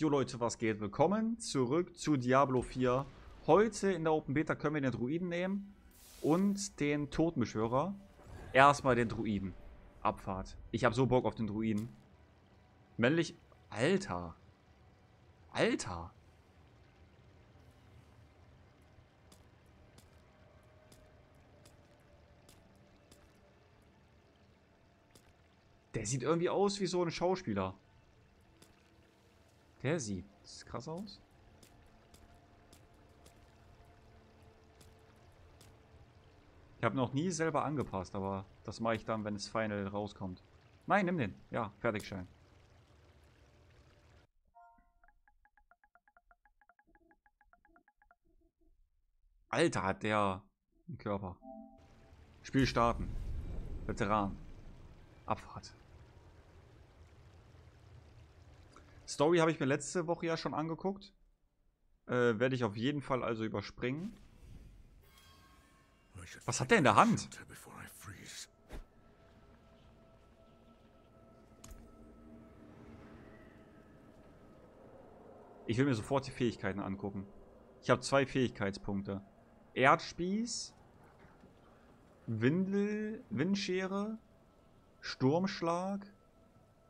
Jo Leute, was geht? Willkommen zurück zu Diablo 4. Heute in der Open Beta können wir den Druiden nehmen und den Totenbeschwörer. Erstmal den Druiden. Abfahrt. Ich habe so Bock auf den Druiden. Männlich. Alter. Alter. Der sieht irgendwie aus wie so ein Schauspieler. Der sieht krass aus. Ich habe noch nie selber angepasst, aber das mache ich dann, wenn es final rauskommt. Nein, nimm den. Ja, Fertigschein. Alter, hat der einen Körper. Spiel starten. Veteran. Abfahrt. Story habe ich mir letzte Woche ja schon angeguckt. Werde ich auf jeden Fall also überspringen. Was hat der in der Hand? Ich will mir sofort die Fähigkeiten angucken. Ich habe 2 Fähigkeitspunkte. Erdspieß, Windel, Windschere, Sturmschlag,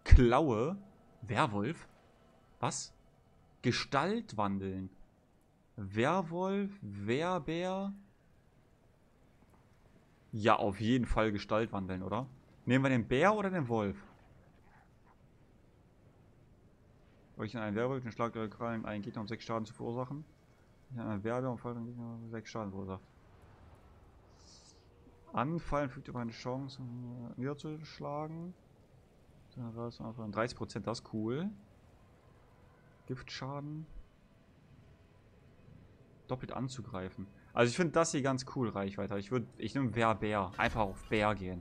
Klaue, Werwolf. Was? Gestalt wandeln. Werwolf, Werbär. Ja, auf jeden Fall Gestalt wandeln, oder? Nehmen wir den Bär oder den Wolf? Euch in einen Werwolf, den schlagt eure Krallen einen Gegner um 6 Schaden zu verursachen. Ich in einen Werbär umfallt einen Gegner um 6 Schaden verursacht. Anfallen fügt über eine Chance, um niederzuschlagen. 30%, das ist cool. Giftschaden. Doppelt anzugreifen. Also ich finde das hier ganz cool, Reichweite. Ich nehme Werbär. Einfach auf Bär gehen.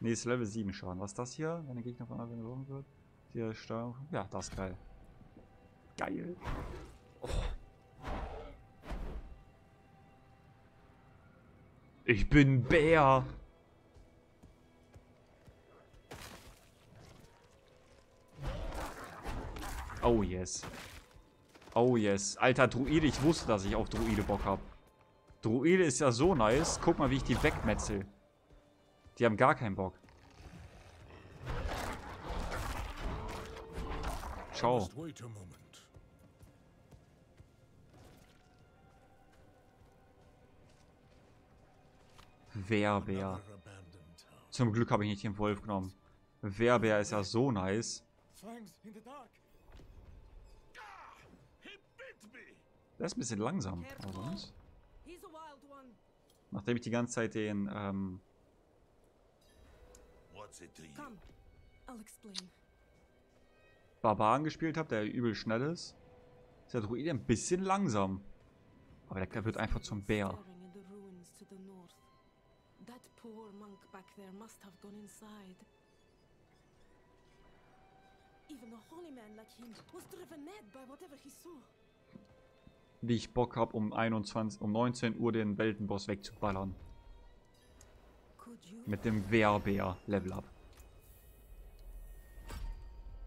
Nächstes Level 7 Schaden. Was ist das hier? Wenn der Gegner von einer geworfen wird. Hier Steuerung. Ja, das ist geil. Geil. Oh. Ich bin Bär. Oh yes. Oh yes. Alter, Druide. Ich wusste, dass ich auf Druide Bock habe. Druide ist ja so nice. Guck mal, wie ich die wegmetzel. Die haben gar keinen Bock. Ciao. Werbär. Zum Glück habe ich nicht den Wolf genommen. Werbär ist ja so nice. Der ist ein bisschen langsam, aber sonst. Nachdem ich die ganze Zeit den, Barbaren gespielt habe, der übel schnell ist, ist der Druide ein bisschen langsam. Aber der wird einfach zum Bär. Wie ich Bock habe, um 19 Uhr den Weltenboss wegzuballern. Mit dem Werbär-Level-Up.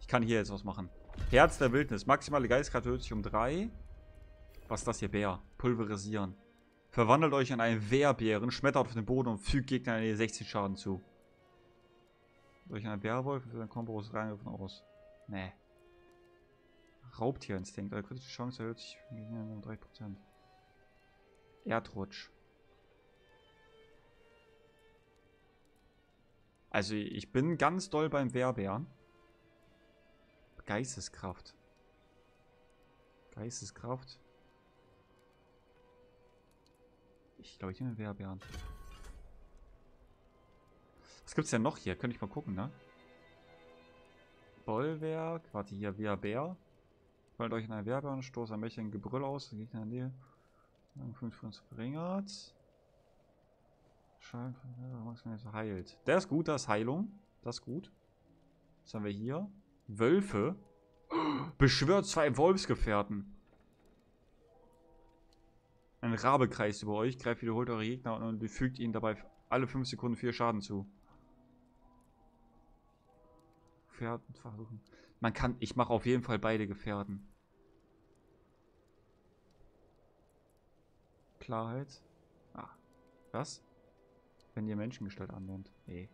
Ich kann hier jetzt was machen. Herz der Wildnis. Maximale Geistkraft erhöht sich um 3. Was ist das hier? Bär. Pulverisieren. Verwandelt euch in einen Werbären, schmettert auf den Boden und fügt Gegner eine 16 Schaden zu. Durch einen Werwolf für den Kombo aus Reingriffen aus. Nee. Raubtierinstinkt. Eure kritische Chance erhöht sich um 3%. Erdrutsch. Also ich bin ganz doll beim Werbären. Geisteskraft. Geisteskraft. Ich glaube, ich nehme Werbären. Was gibt's denn noch hier? Könnte ich mal gucken, ne? Bollwerk. Warte, hier Werbär. Wollt euch in einen Werbären, stoßt ein mächtigen Gebrüll aus. Der Gegner in der Nähe. 5 verringert. Schein maximal heilt. Der ist gut, das ist Heilung. Das ist gut. Was haben wir hier? Wölfe. Beschwört 2 Wolfsgefährten. Ein Rabe kreist über euch, greift wiederholt eure Gegner und fügt ihnen dabei alle 5 Sekunden 4 Schaden zu. Pferden versuchen. Man kann, ich mache auf jeden Fall beide Gefährden. Klarheit. Ah, was? Wenn ihr Menschengestalt annimmt. Nee.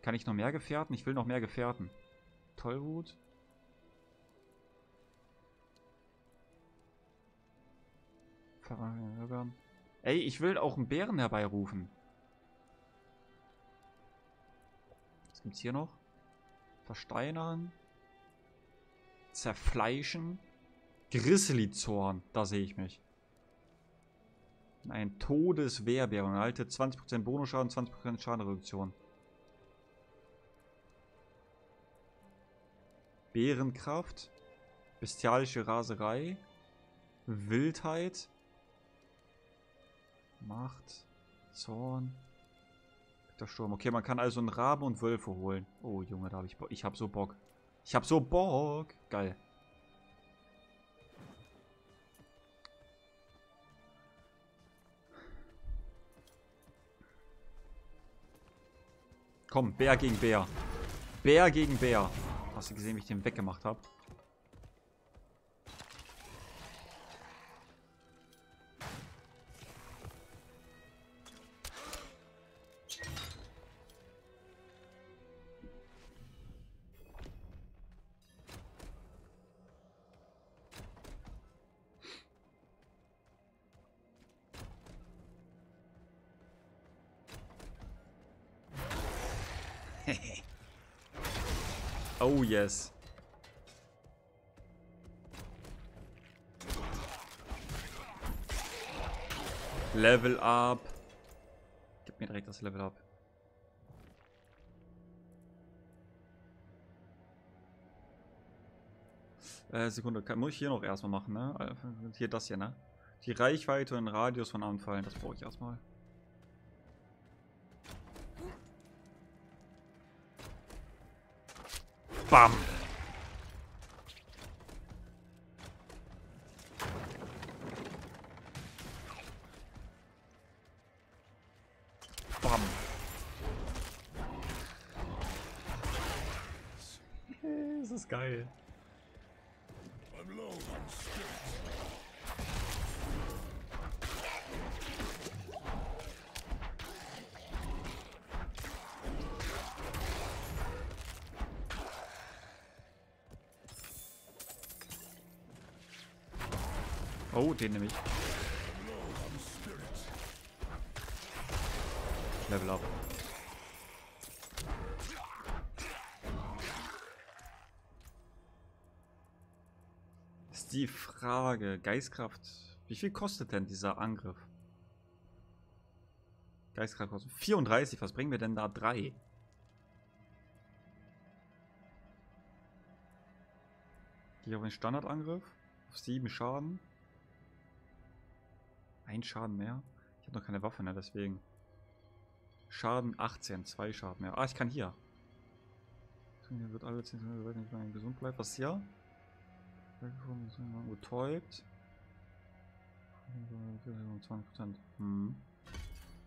Kann ich noch mehr Gefährten? Ich will noch mehr Gefährten. Tollwut. Ey, ich will auch einen Bären herbeirufen. Was gibt's hier noch? Versteinern. Zerfleischen. Grizzlyzorn. Da sehe ich mich. Ein Todeswehrbär. Und erhaltet 20% Bonusschaden, 20% Schadenreduktion. Bärenkraft. Bestialische Raserei. Wildheit. Macht. Zorn. Der Sturm. Okay, man kann also einen Raben und Wölfe holen. Oh Junge, da habe ich Bock. Ich habe so Bock. Ich habe so Bock. Geil. Komm, Bär gegen Bär. Bär gegen Bär. Hast du gesehen, wie ich den weggemacht habe? Oh yes. Level up. Gib mir direkt das Level up. Sekunde, muss ich hier noch erstmal machen, ne? Hier das hier, ne? Die Reichweite und den Radius von Anfallen, das brauche ich erstmal. Bam. Bam. Das ist geil. Oh, den nehme ich. Level up. Ist die Frage. Geistkraft. Wie viel kostet denn dieser Angriff? Geistkraft kostet 34. Was bringen wir denn da? 3. Gehe auf den Standardangriff. Auf 7 Schaden. Ein Schaden mehr? Ich habe noch keine Waffe, ne? Deswegen. Schaden 18, 2 Schaden mehr. Ah, ich kann hier. Hier wird alle 10 Leute nicht mehr gesund bleiben. Was hier? Betäubt. 20%. Hm.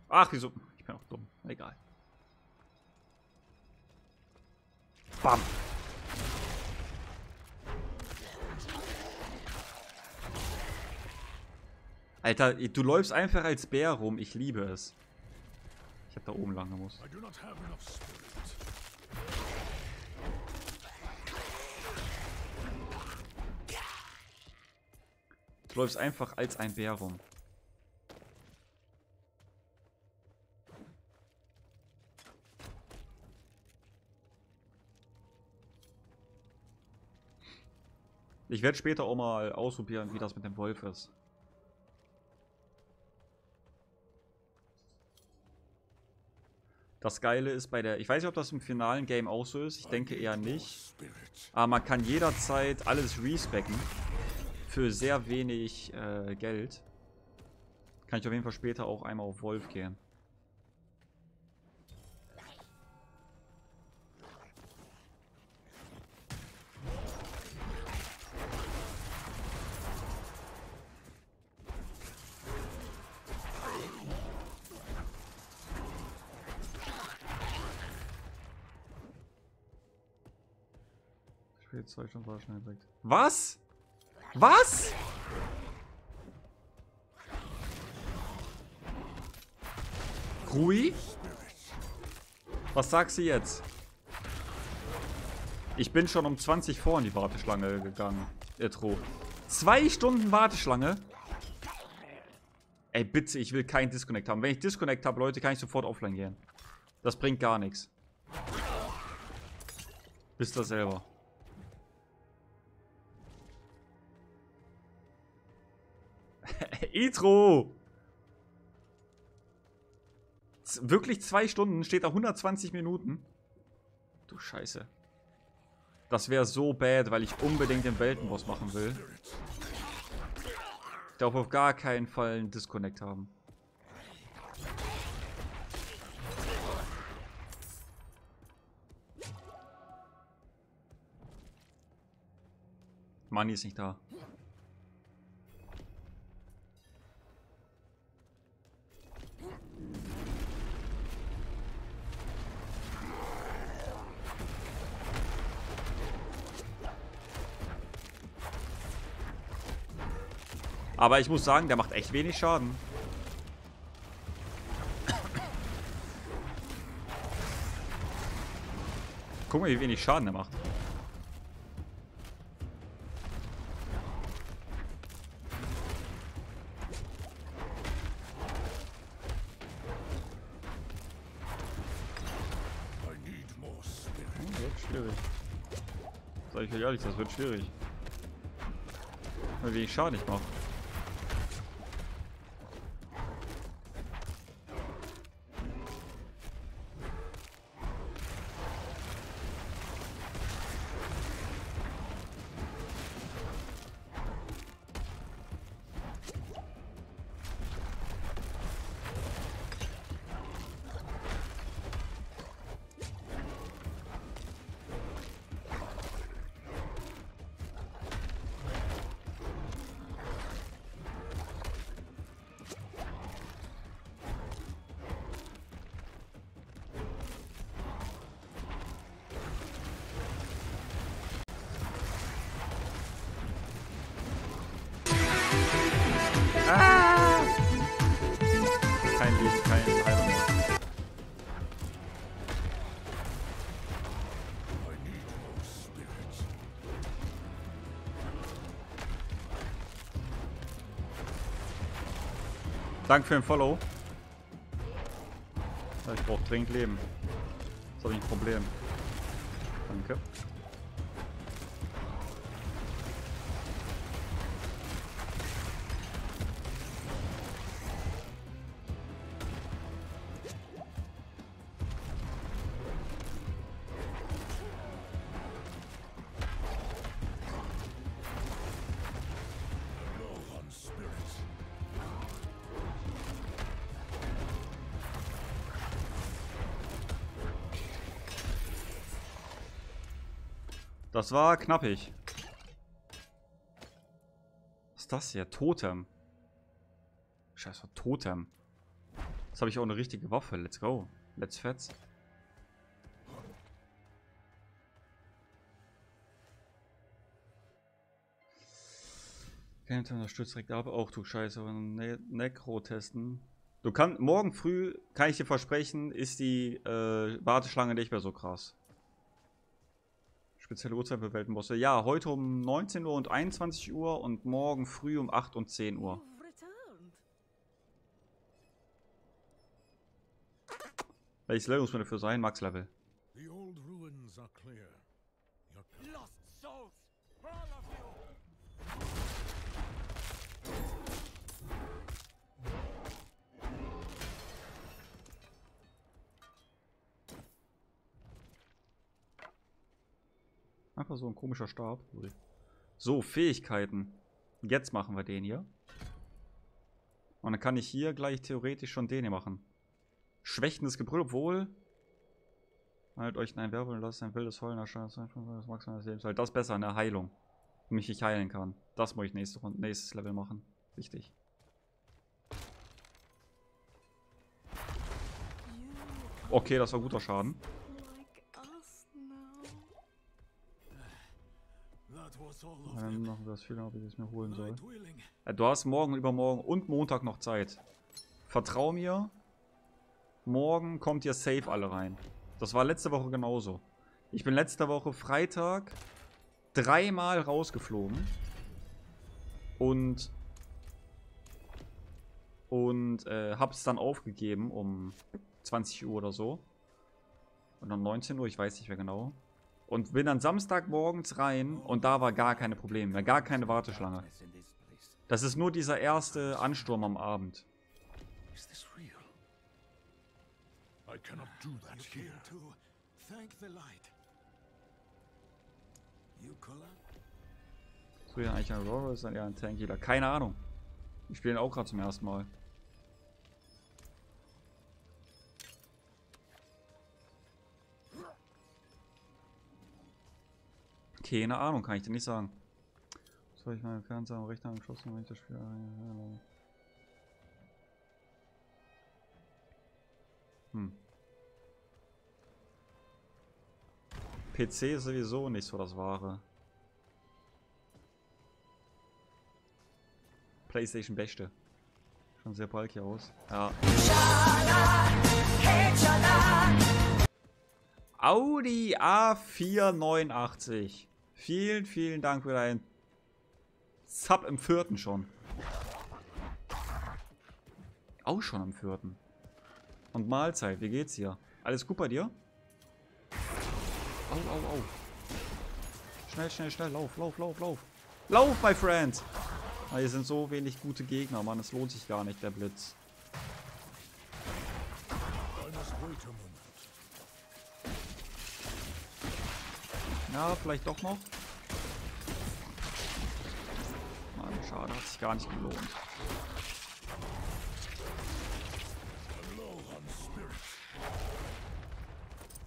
Ach, wieso? Ich bin auch dumm. Egal. Bam! Alter, du läufst einfach als Bär rum. Ich liebe es. Ich hätte da oben lang gemusst. Du läufst einfach als ein Bär rum. Ich werde später auch mal ausprobieren, wie das mit dem Wolf ist. Das Geile ist bei der... Ich weiß nicht, ob das im finalen Game auch so ist. Ich denke eher nicht. Aber man kann jederzeit alles respecken. Für sehr wenig Geld. Kann ich auf jeden Fall später auch einmal auf Wolf gehen. viel Zeug und war schnell weg. Was? Was? Rui? Was sagst du jetzt? Ich bin schon um 20 vor in die Warteschlange gegangen. Etro. 2 Stunden Warteschlange? Ey, bitte, ich will keinen Disconnect haben. Wenn ich Disconnect habe, Leute, kann ich sofort offline gehen. Das bringt gar nichts. Wisst ihr selber. Etro! Wirklich 2 Stunden? Steht da 120 Minuten? Du Scheiße. Das wäre so bad, weil ich unbedingt den Weltenboss machen will. Ich darf auf gar keinen Fall einen Disconnect haben. Manni ist nicht da. Aber ich muss sagen, der macht echt wenig Schaden. Guck mal, wie wenig Schaden der macht. Das wird schwierig. Sag ich euch ehrlich, das wird schwierig. Wie wenig Schaden ich mache. Danke für den Follow. Ich brauche dringend Leben. Das habe ich ein Problem. Danke. Das war knappig. Was ist das hier? Totem. Scheiße, Totem. Jetzt habe ich auch eine richtige Waffe. Let's go. Let's fetz. Game Time unterstützt direkt ab. Auch du Scheiße. Necro testen. Du kannst morgen früh, kann ich dir versprechen, ist die Warteschlange nicht mehr so krass. Spezielle Uhrzeit für Weltenbosse. Ja, heute um 19 Uhr und 21 Uhr und morgen früh um 8 und 10 Uhr. Welches Level muss man dafür sein? Max Level. Einfach so ein komischer Stab. So, Fähigkeiten. Jetzt machen wir den hier. Und dann kann ich hier gleich theoretisch schon den hier machen. Schwächendes Gebrüll, obwohl. Halt euch in einen Werwolf und lasst ein wildes Heulen erscheinen. Das Maximum des Lebens. Halt das besser, eine Heilung. Damit ich heilen kann. Das muss ich nächstes Level machen. Wichtig. Okay, das war guter Schaden. was für ob ich es mir holen soll. Du hast morgen, übermorgen und Montag noch Zeit. Vertrau mir. Morgen kommt ihr safe alle rein. Das war letzte Woche genauso. Ich bin letzte Woche Freitag dreimal rausgeflogen. Und hab's dann aufgegeben um 20 Uhr oder so. Und um 19 Uhr, ich weiß nicht mehr genau. Und bin dann Samstagmorgens rein und da war gar keine Probleme mehr, gar keine Warteschlange. Das ist nur dieser erste Ansturm am Abend. Früher eigentlich ein Roar ist dann eher ein Tank-Healer. Keine Ahnung. Ich spiele ihn auch gerade zum ersten Mal. Keine Ahnung, kann ich dir nicht sagen. Soll ich meinen Fernseher am Rechner angeschlossen, wenn ich das Spiel... PC ist sowieso nicht so das Wahre. PlayStation Beste. Schon sehr bald hier aus. Ja. Audi A489. Vielen, vielen Dank für deinen Sub im 4. schon. Auch schon am 4. Und Mahlzeit, wie geht's hier? Alles gut bei dir? Au, au, au. Schnell, schnell, schnell. Lauf, lauf, lauf, lauf. Lauf, my friend! Ah, hier sind so wenig gute Gegner, Mann. Es lohnt sich gar nicht, der Blitz. Ja, vielleicht doch noch. Mann, schade, hat sich gar nicht gelohnt.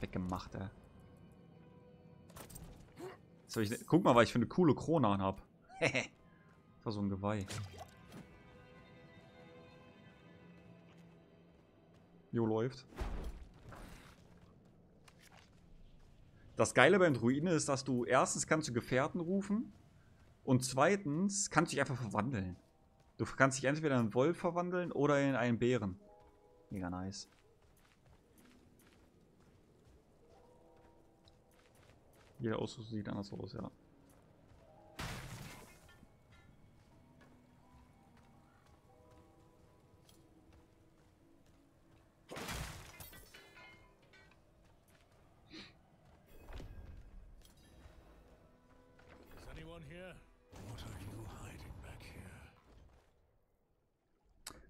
Weggemacht, ey. So, guck mal, was ich für eine coole Krone an habe. Das war so ein Geweih. Jo, läuft. Das Geile beim Druiden ist, dass du erstens kannst du Gefährten rufen und zweitens kannst du dich einfach verwandeln. Du kannst dich entweder in einen Wolf verwandeln oder in einen Bären. Mega nice. Jeder Ausrüstung sieht anders aus, ja.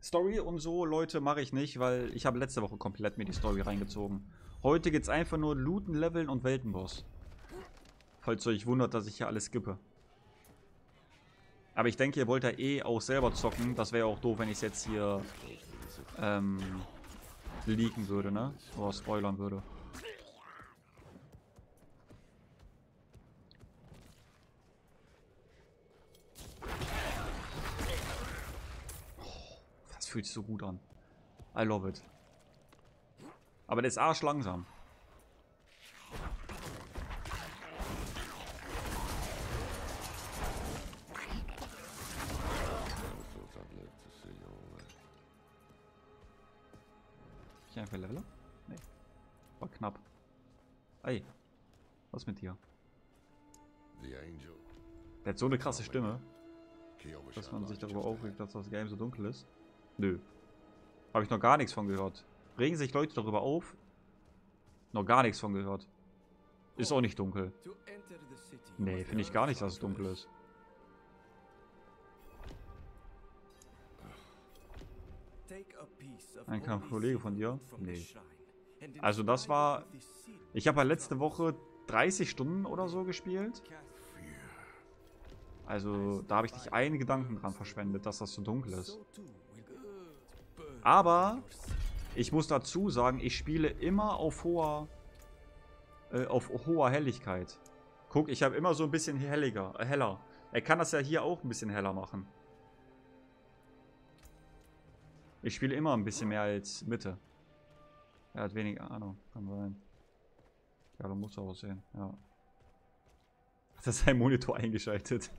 Story und so, Leute, mache ich nicht, weil ich habe letzte Woche komplett mir die Story reingezogen. Heute geht's einfach nur looten, leveln und Weltenboss. Falls euch wundert, dass ich hier alles skippe. Aber ich denke, ihr wollt ja eh auch selber zocken. Das wäre ja auch doof, wenn ich es jetzt hier leaken würde, ne? Oder spoilern würde. Fühlt sich so gut an. I love it. Aber der ist arsch langsam. Ich einfach Leveler? Nee. War knapp. Ey. Was mit dir? Der hat so eine krasse Stimme, dass man sich darüber aufregt, dass das Game so dunkel ist. Nö. Habe ich noch gar nichts von gehört. Regen sich Leute darüber auf? Noch gar nichts von gehört. Ist auch nicht dunkel. Nee, finde ich gar nicht, dass es dunkel ist. Ein Kollege von dir? Nee. Also das war... Ich habe ja letzte Woche 30 Stunden oder so gespielt. Also da habe ich nicht einen Gedanken dran verschwendet, dass das so dunkel ist. Aber ich muss dazu sagen, ich spiele immer auf hoher Helligkeit. Guck, ich habe immer so ein bisschen heller. Er kann das ja hier auch ein bisschen heller machen. Ich spiele immer ein bisschen mehr als Mitte. Er hat wenig Ahnung, kann sein. Ja, da muss er aussehen, ja. Hat er seinen Monitor eingeschaltet?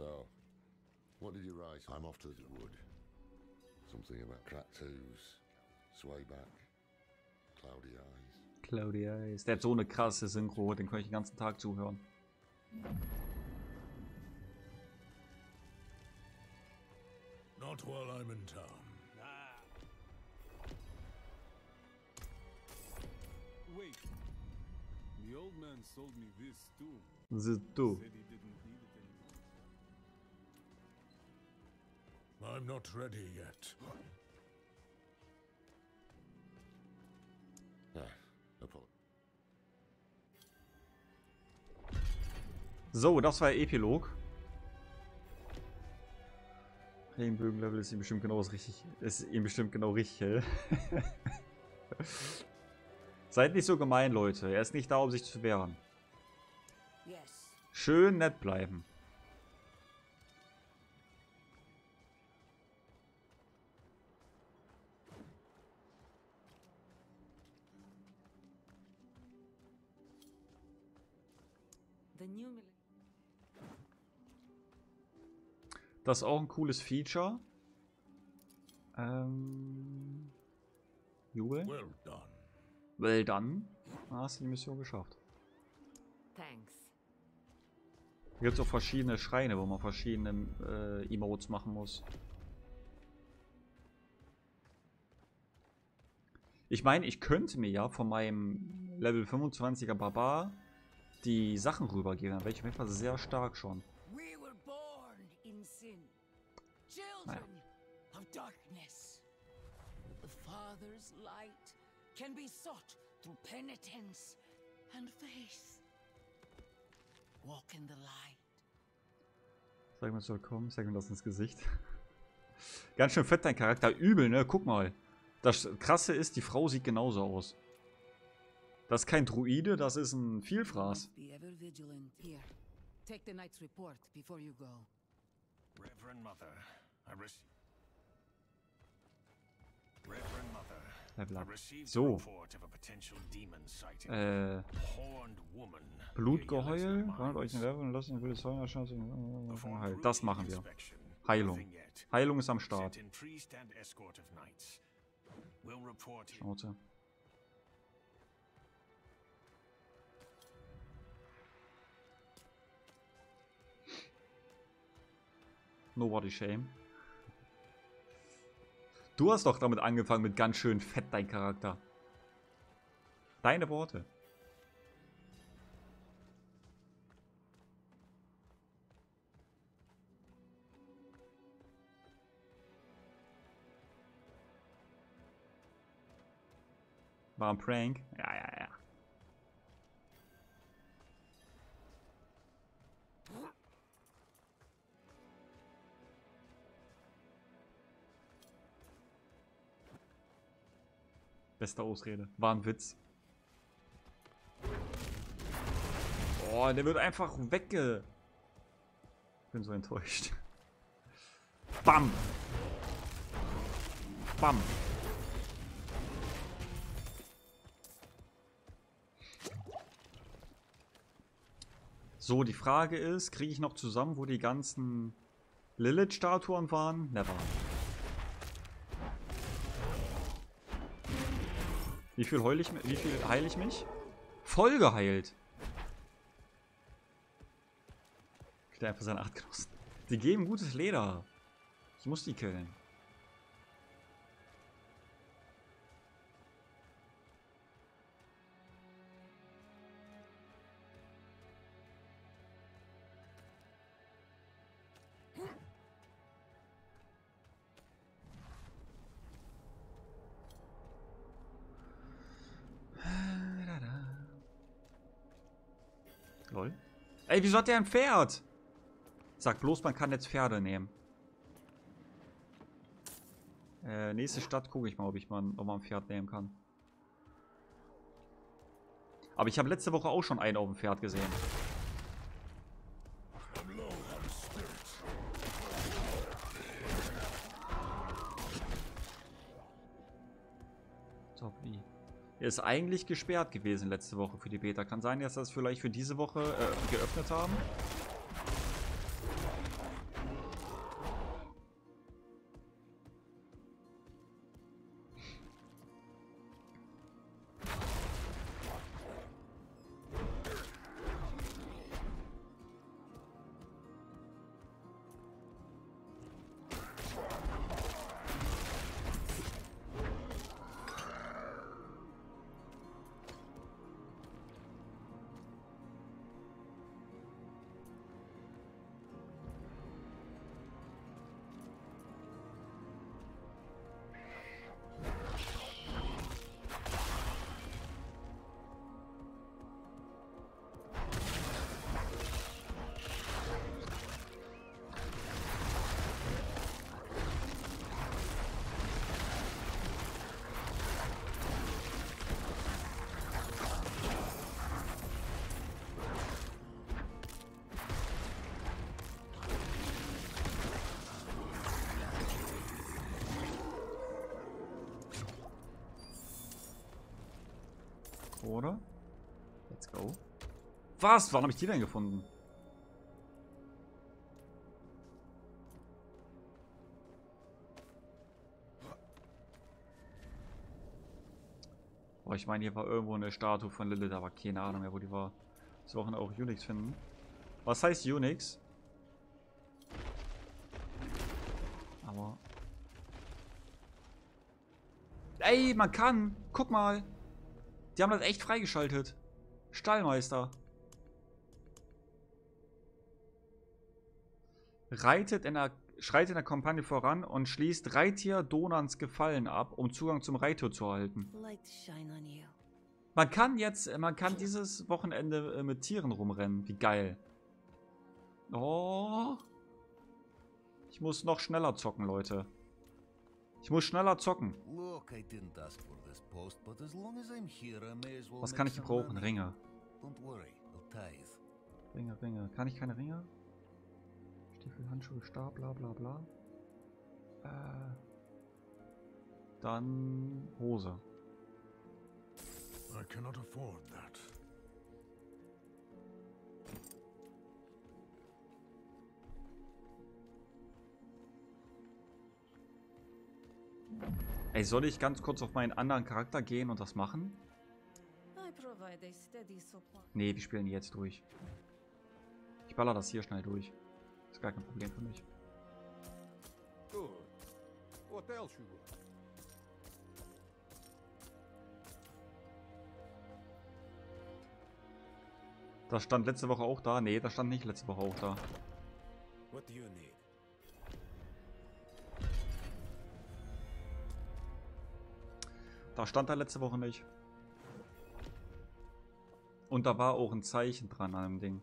So, what did you write? I'm off to the wood. Something about cracked hooves, sway back, cloudy eyes. Cloudy eyes. Der hat so eine krasse Synchro, den kann ich den ganzen Tag zuhören. Not while I'm in town. Wait. The old man sold me this too. This too. I'm not ready yet. So, das war Epilog. Regenbögenlevel ist ihm bestimmt genau das richtig. Ist ihm bestimmt genau richtig. Seid nicht so gemein, Leute. Er ist nicht da, um sich zu wehren. Schön nett bleiben. Das ist auch ein cooles Feature. Jubel. Well done. Well done. Hast du die Mission geschafft. Thanks. Da gibt es auch verschiedene Schreine, wo man verschiedene Emotes machen muss. Ich meine, ich könnte mir ja von meinem Level 25er Barbar die Sachen rübergeben. Dann wäre ich auf jeden Fall sehr stark schon. Children of darkness, the Father's light can be sought through penitence and faith. Walk in the light. Sag mal, soll kommen, sag mir das ins Gesicht. Ganz schön fett dein Charakter, übel, ne? Guck mal. Das Krasse ist, die Frau sieht genauso aus. Das ist kein Druide, das ist ein Vielfraß. Be ever vigilant here. Take the night's report before you go. Reverend Mother, so. Blutgeheul, wandert euch in Werfen und lasst ihn wildes Feuer erscheinen. Das machen wir. Heilung. Heilung ist am Start. Schnauze. Nobody shame. Du hast doch damit angefangen, mit ganz schön fett dein Charakter. Deine Worte. War ein Prank? Ja. Beste Ausrede. War ein Witz. Oh, der wird einfach wegge... Ich bin so enttäuscht. Bam! Bam! So, die Frage ist, kriege ich noch zusammen, wo die ganzen Lilith-Statuen waren? Never. Wie viel heile ich mich? Voll geheilt! Kriegt einfach seine Artgenossen. Die geben gutes Leder. Ich muss die killen. Lol. Ey, wieso hat der ein Pferd? Sag bloß, man kann jetzt Pferde nehmen. Nächste Stadt gucke ich mal, ob ich mal nochmal ein Pferd nehmen kann. Aber ich habe letzte Woche auch schon einen auf dem Pferd gesehen. So, wie? Er ist eigentlich gesperrt gewesen letzte Woche für die Beta. Kann sein, dass das vielleicht für diese Woche geöffnet haben. oder? Let's go. Was? Wann habe ich die denn gefunden? Boah, ich meine, hier war irgendwo eine Statue von Lilith, aber keine Ahnung mehr, wo die war. Wir brauchen auch Unix finden. Was heißt Unix? Aber... Ey, man kann! Guck mal! Die haben das echt freigeschaltet. Stallmeister. Schreitet in der Kampagne voran und schließt Reittier Donans Gefallen ab, um Zugang zum Reittier zu erhalten. Man kann dieses Wochenende mit Tieren rumrennen. Wie geil. Oh. Ich muss noch schneller zocken, Leute. Ich muss schneller zocken. Was kann ich hier brauchen? Ringe. Ringe, Ringe. Kann ich keine Ringe? Stiefel, Handschuhe, Stab, bla bla bla. Dann Hose. I cannot afford that. Ey, soll ich ganz kurz auf meinen anderen Charakter gehen und das machen? Nee, wir spielen jetzt durch. Ich baller das hier schnell durch. Ist gar kein Problem für mich. Das stand letzte Woche auch da. Nee, das stand nicht letzte Woche auch da. Da stand da letzte Woche nicht. Und da war auch ein Zeichen dran an dem Ding.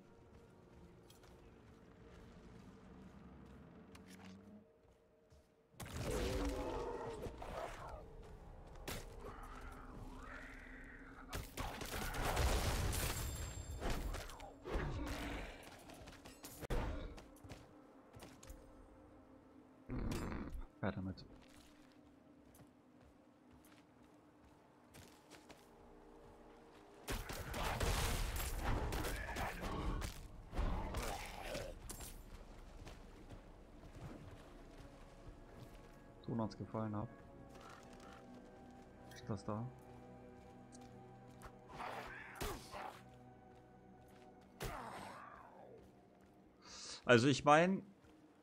Gefallen habe. Ist das da? Also ich meine,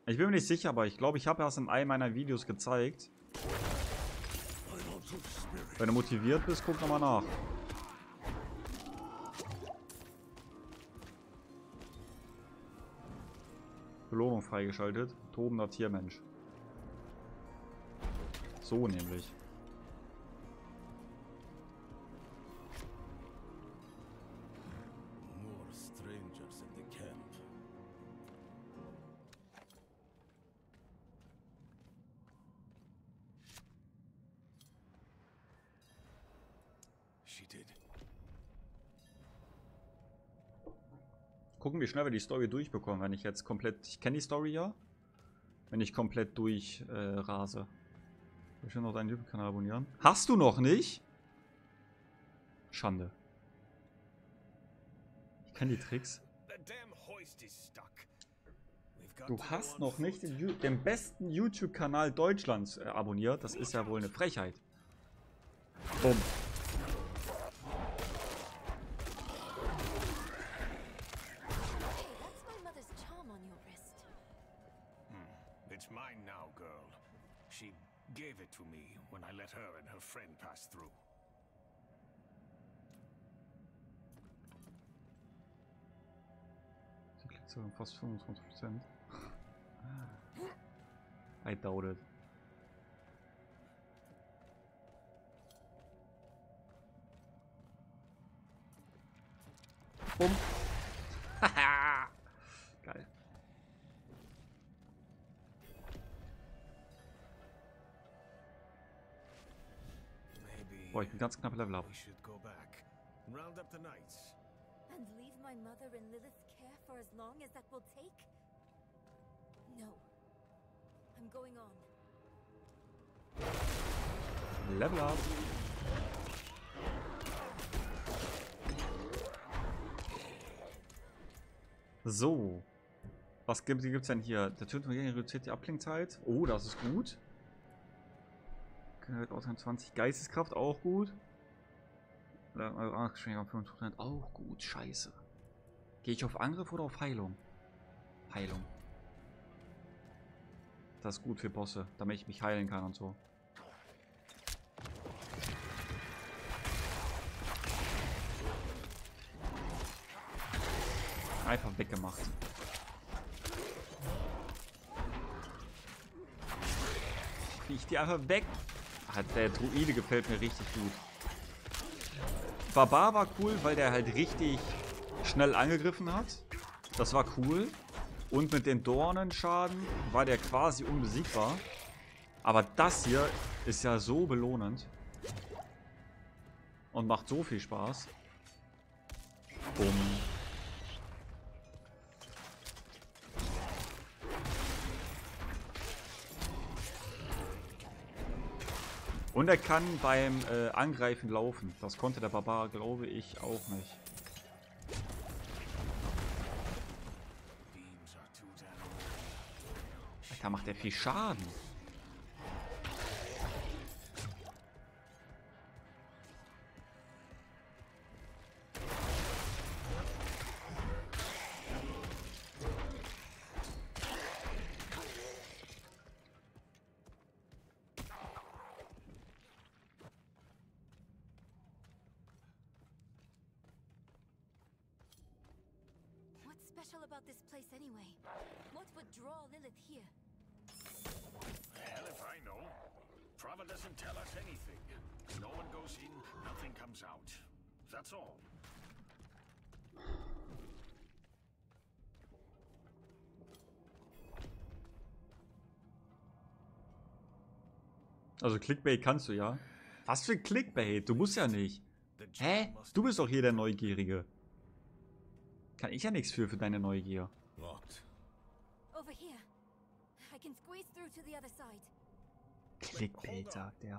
ich bin mir nicht sicher, aber ich glaube, ich habe das in einem meiner Videos gezeigt. Wenn du motiviert bist, guck nochmal nach. Belohnung freigeschaltet. Tobender Tiermensch. So nämlich. Gucken, wie schnell wir die Story durchbekommen, wenn ich jetzt komplett... Ich kenne die Story ja. Wenn ich komplett durchrase. Ich will noch deinen YouTube-Kanal abonnieren. Hast du noch nicht? Schande. Ich kenne die Tricks. Du hast noch nicht den besten YouTube-Kanal Deutschlands abonniert. Das ist ja wohl eine Frechheit. Bumm. Gave it to me when I let her and her friend pass through. Sie kriegt so fast 25%. I doubt it. Bumm. Haha. Geil. Boah, ich bin ganz knapp Level up. Level up. So. Was gibt es denn hier? Der Tötung reduziert die Ablenkzeit. Oh, das ist gut. Gehört Ausgang 20. Geisteskraft auch gut. Eure Angriffsgeschwindigkeit auf 5% auch gut. Scheiße. Gehe ich auf Angriff oder auf Heilung? Heilung. Das ist gut für Bosse, damit ich mich heilen kann und so. Einfach weggemacht. Ich die einfach weg. Ach, der Druide gefällt mir richtig gut. Barbar war cool, weil der halt richtig schnell angegriffen hat. Das war cool. Und mit den Dornenschaden war der quasi unbesiegbar. Aber das hier ist ja so belohnend. Und macht so viel Spaß. Bumm. Und er kann beim Angreifen laufen. Das konnte der Barbar, glaube ich, auch nicht. Da macht er viel Schaden. What's special about this place anyway? What would draw Lilith here? Hell if I know. Prava doesn't tell us anything. No one goes in, nothing comes out. That's all. Also Clickbait kannst du ja. Was für Clickbait? Du musst ja nicht. Hä? Du bist doch hier der Neugierige. Kann ich ja nichts für deine Neugier. Clickbait, sagt er.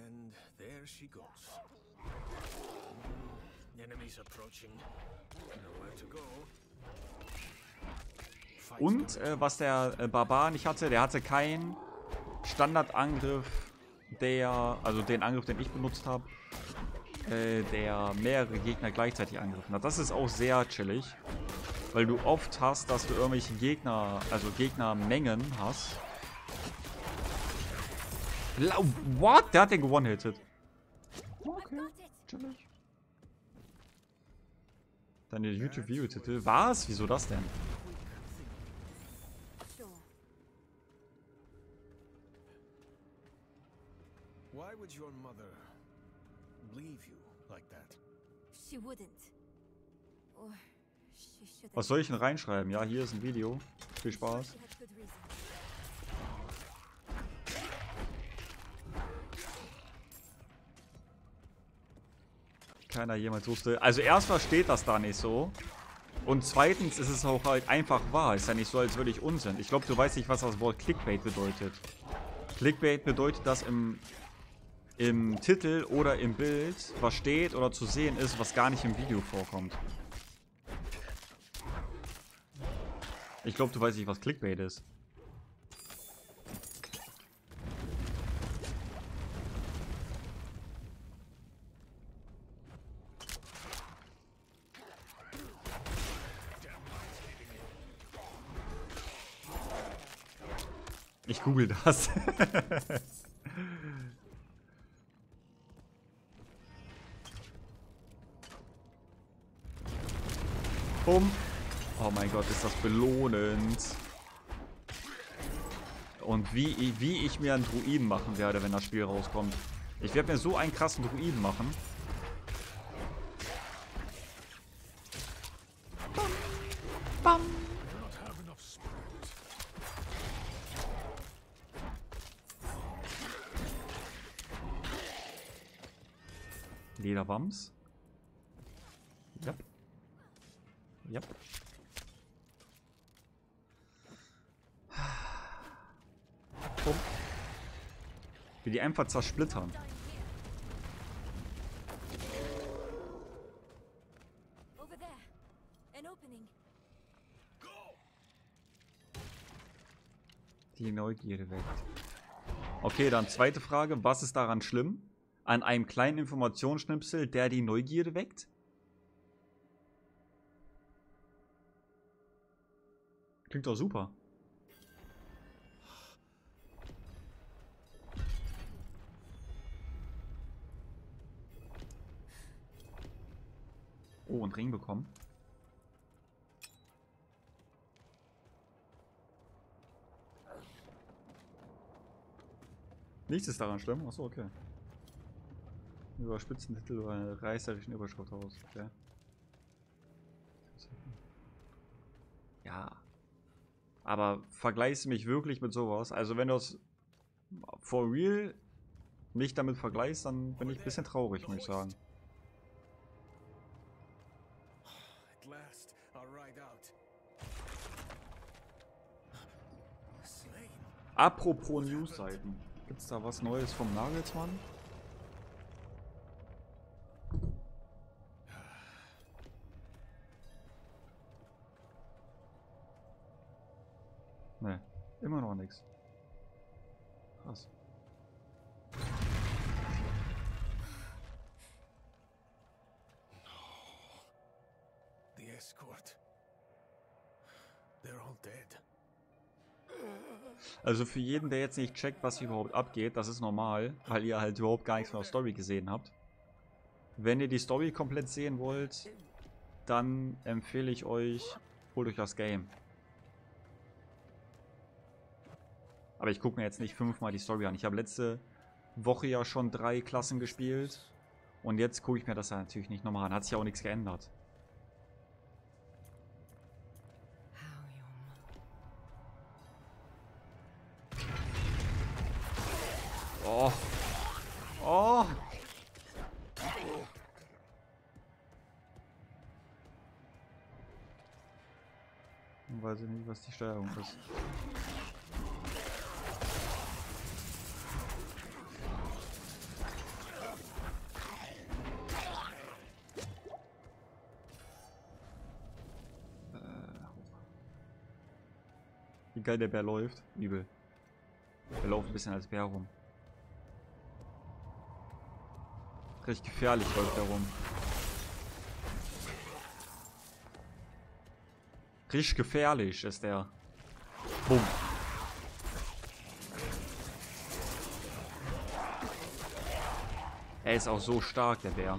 And there she goes. Enemies approaching. Nowhere to go. Und was der Barbar nicht hatte, der hatte keinen Standardangriff, also den Angriff, den ich benutzt habe, der mehrere Gegner gleichzeitig angegriffen hat. Das ist auch sehr chillig. Weil du oft hast, dass du irgendwelche Gegner, also Gegnermengen hast. What? Der hat den gewone-hitted. Okay, chillig. Dann der YouTube-Video-Titel. Was? Wieso das denn? Why would your mother leave you like that? She wouldn't. Or was soll ich denn reinschreiben? Ja, hier ist ein Video. Viel Spaß. Keiner jemals wusste. Also erstmal steht das da nicht so. Und zweitens ist es auch halt einfach wahr. Ist ja nicht so, als würde ich Unsinn. Ich glaube, du weißt nicht, was das Wort Clickbait bedeutet. Clickbait bedeutet, dass im Titel oder im Bild was steht oder zu sehen ist, was gar nicht im Video vorkommt. Ich glaube, du weißt nicht, was Clickbait ist. Ich google das. Bumm. Oh mein Gott, ist das belohnend. Und wie ich mir einen Druiden machen werde, wenn das Spiel rauskommt. Ich werde mir so einen krassen Druiden machen. Bam, bam. Lederwams. Ja. Ja. Wie die einfach zersplittern. die Neugierde weckt. Okay, dann zweite Frage. Was ist daran schlimm? An einem kleinen Informationsschnipsel, der die Neugierde weckt? Klingt doch super. Oh, einen Ring bekommen. Nichts ist daran schlimm. Achso, okay. Überspitzten Titel über eine reißerischen Überschrift aus. Okay. Ja. Aber vergleichst mich wirklich mit sowas. Also wenn du es for real nicht damit vergleichst, dann bin ich ein bisschen traurig, muss ich sagen. Apropos Newsseiten. Gibt's da was Neues vom Nagelsmann? Ne, immer noch nichts. Krass. The escort. They're all dead. Also für jeden, der jetzt nicht checkt, was hier überhaupt abgeht, das ist normal, weil ihr halt überhaupt gar nichts von der Story gesehen habt. Wenn ihr die Story komplett sehen wollt, dann empfehle ich euch, holt euch das Game. Aber ich gucke mir jetzt nicht 5-mal die Story an. Ich habe letzte Woche ja schon 3 Klassen gespielt und jetzt gucke ich mir das ja natürlich nicht nochmal an. Hat sich ja auch nichts geändert. Oh. Oh. Ich weiß nicht, was die Steuerung ist. Wie geil der Bär läuft. Übel. Der läuft ein bisschen als Bär rum. Recht gefährlich läuft der rum. Richtig gefährlich ist der. Bumm. Er ist auch so stark, der Bär.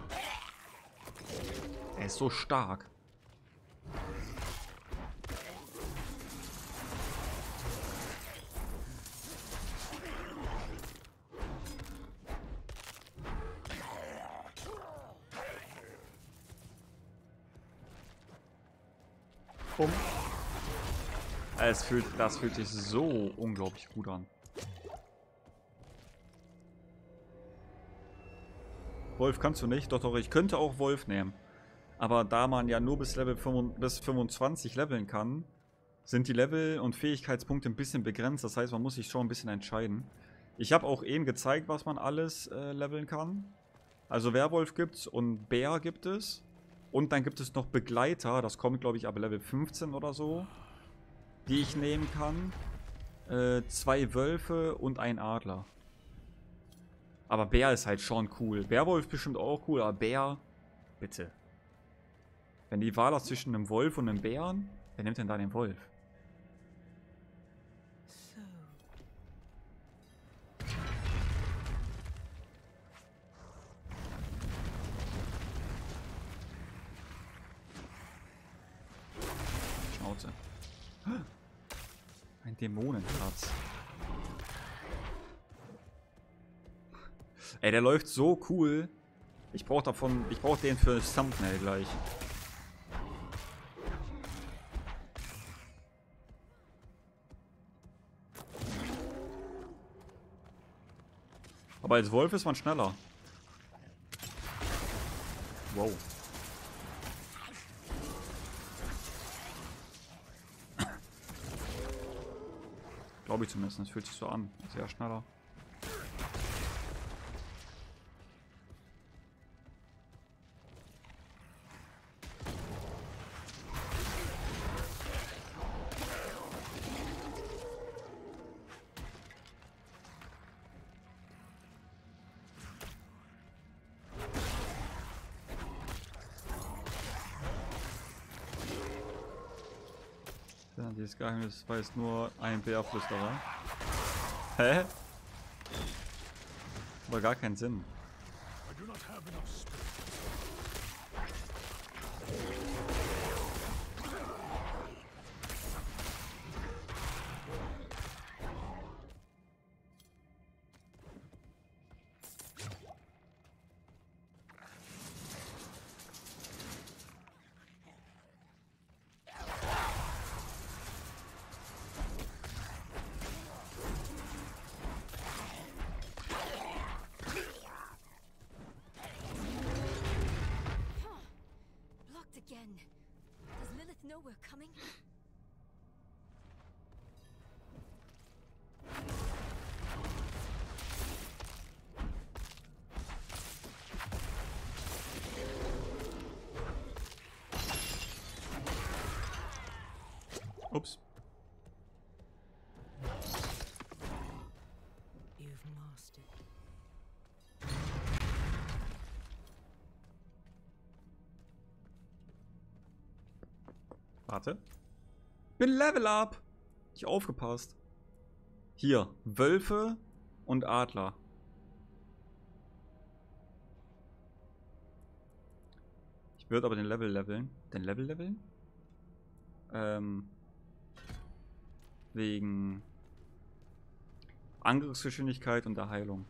Er ist so stark. Das fühlt sich so unglaublich gut an. Wolf kannst du nicht? Doch, doch, ich könnte auch Wolf nehmen. Aber da man ja nur bis Level 25 leveln kann, sind die Level und Fähigkeitspunkte ein bisschen begrenzt. Das heißt, man muss sich schon ein bisschen entscheiden. Ich habe auch eben gezeigt, was man alles leveln kann. Also Werwolf gibt's und Bär gibt es. Und dann gibt es noch Begleiter. Das kommt, glaube ich, ab Level 15 oder so. Die ich nehmen kann. 2 Wölfe und ein Adler. Aber Bär ist halt schon cool. Werwolf bestimmt auch cool, aber Bär, bitte. Wenn die Wahl ist zwischen einem Wolf und einem Bären, wer nimmt denn da den Wolf? Schnauze. Ein Dämonenherz. Ey, der läuft so cool. Ich brauche davon, ich brauche den für das Thumbnail gleich. Aber als Wolf ist man schneller. Wow. Glaube ich zumindest, das fühlt sich so an. Sehr schneller. Dieses Geheimnis weiß nur ein BR-Flüsterer. Hä? Aber gar keinen Sinn. Does Lilith know we're coming? Oops. You've mastered. Warte. Bin Level Up. Ich aufgepasst. Hier. Wölfe und Adler. Ich würde aber den Level leveln. Den Level leveln? Wegen Angriffsgeschwindigkeit und der Heilung.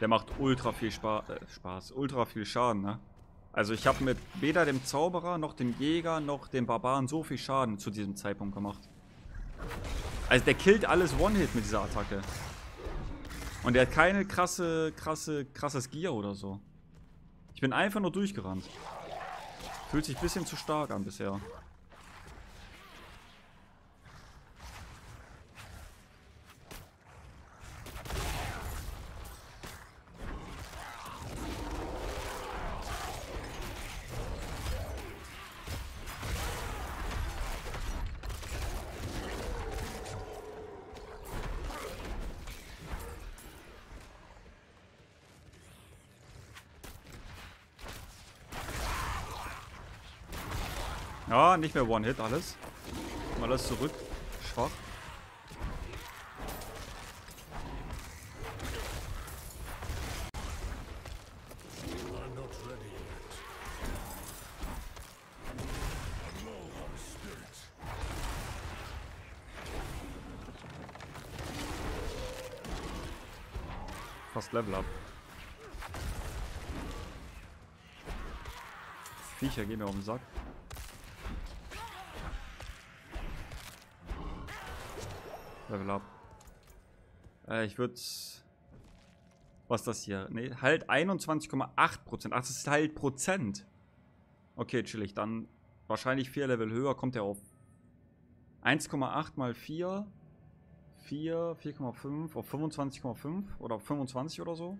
Der macht ultra viel Spaß, ultra viel Schaden, ne? Also ich habe mit weder dem Zauberer, noch dem Jäger, noch dem Barbaren so viel Schaden zu diesem Zeitpunkt gemacht. Also der killt alles One-Hit mit dieser Attacke. Und der hat keine krasses Gear oder so. Ich bin einfach nur durchgerannt. Fühlt sich ein bisschen zu stark an bisher. Ja, nicht mehr One-Hit alles. Mal das zurück. Schwach. Fast Level Up. Viecher gehen mir auf den Sack. Level Up. Ich würde... Was ist das hier? Ne, halt 21,8%. Ach, das ist halt Prozent. Okay, chillig. Dann wahrscheinlich 4 Level höher kommt er auf. 1,8 mal 4. 4,5 auf 25,5 oder 25 oder so.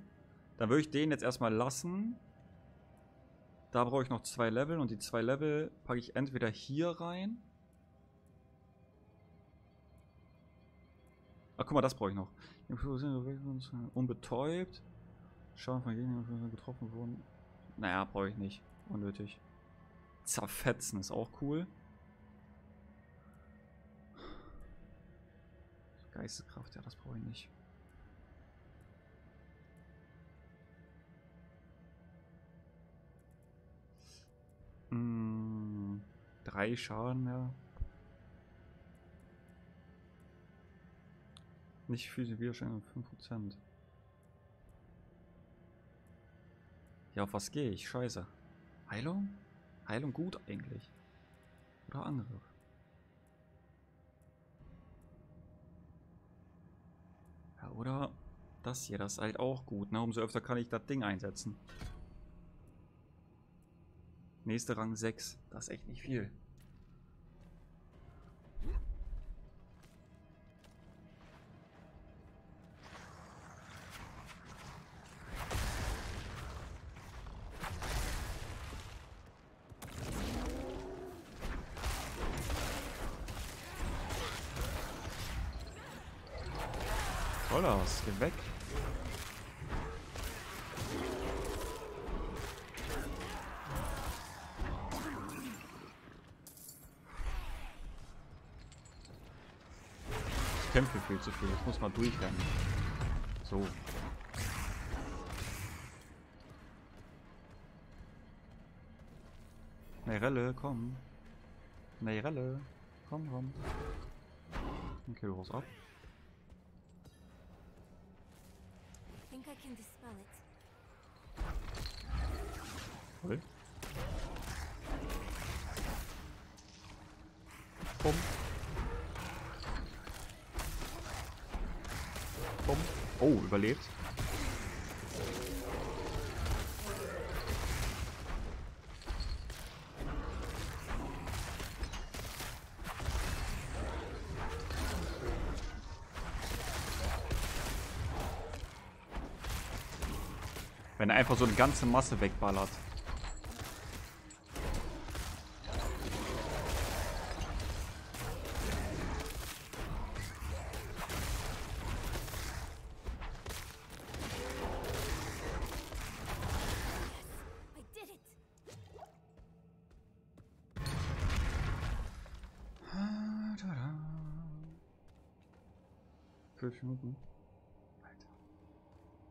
Dann würde ich den jetzt erstmal lassen. Da brauche ich noch 2 Level und die 2 Level packe ich entweder hier rein. Ach, guck mal, das brauche ich noch. Unbetäubt. Schaden von Gegnern getroffen wurden. Naja, brauche ich nicht. Unnötig. Zerfetzen ist auch cool. Geisteskraft, ja, das brauche ich nicht. Hm, 3 Schaden, ja. Nicht viel Widerstand, 5%. Ja, auf was gehe ich? Scheiße. Heilung? Heilung gut eigentlich. Oder Angriff. Ja, oder das hier, das ist halt auch gut. Ne? Umso öfter kann ich das Ding einsetzen. Nächste Rang 6. Das ist echt nicht viel. voll aus. Geh weg. Ich kämpfe viel zu viel. Jetzt muss man durchrennen. So. Neyrelle, komm. Neyrelle, komm, komm. Okay, du haust ab. Okay. Komm. Komm. Oh, überlebt. Wenn er einfach so eine ganze Masse wegballert.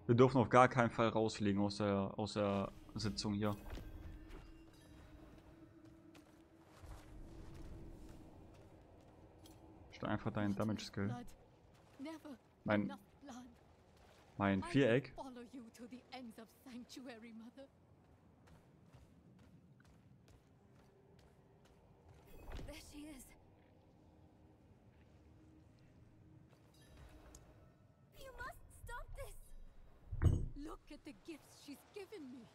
Wir dürfen auf gar keinen Fall rausfliegen aus der Sitzung hier. Stell einfach deinen Damage Skill. Mein Viereck. Look at the gifts she's given me.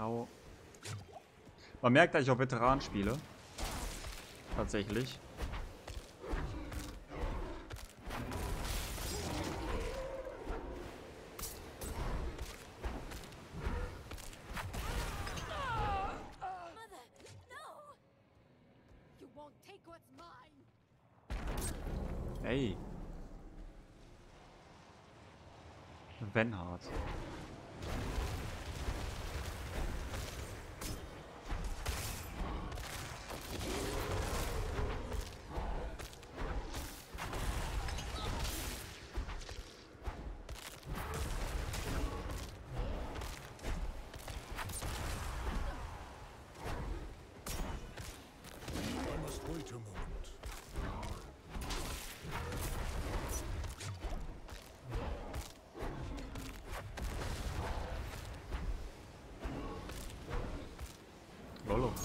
Au. Man merkt, dass ich auch Veteran spiele. Tatsächlich. Ey. Venhardt.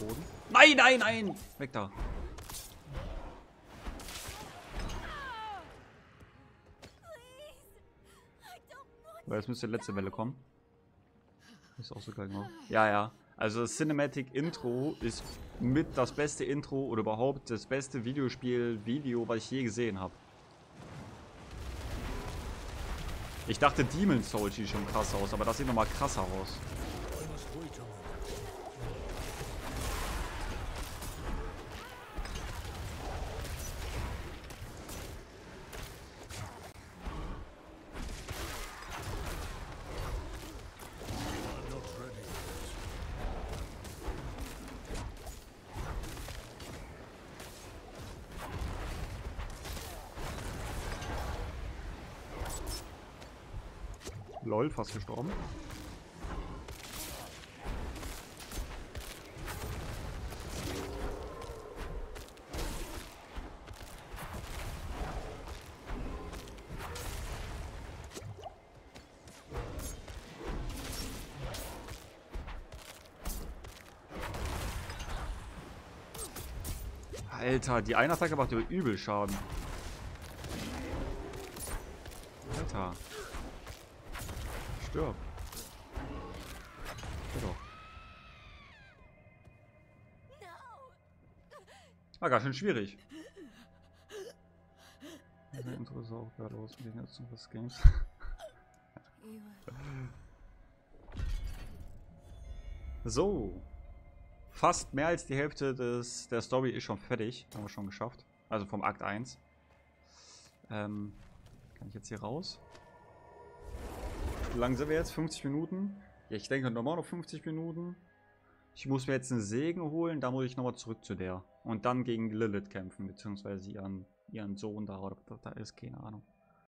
Boden. Nein, nein, nein! Weg da! Aber jetzt müsste die letzte Welle kommen. Ist auch so geil, genau. Ja, ja. Also das Cinematic Intro ist mit das beste Intro oder überhaupt das beste Videospiel-Video, was ich je gesehen habe. Ich dachte, Demon Souls sieht schon krass aus, aber das sieht nochmal krasser aus. Lol, fast gestorben. Alter, die eine Attacke macht übel Schaden. Alter. Stirb. Stirb. War ganz schön schwierig. Interessant. Was los mit den Nutzung des Games? So. Fast mehr als die Hälfte der Story ist schon fertig. Haben wir schon geschafft. Also vom Akt 1. Kann ich jetzt hier raus? Wie lang sind wir jetzt? 50 Minuten? Ja, ich denke normal noch 50 Minuten. Ich muss mir jetzt einen Segen holen, da muss ich nochmal zurück zu der. Und dann gegen Lilith kämpfen, beziehungsweise ihren Sohn da, oder was da ist, keine Ahnung.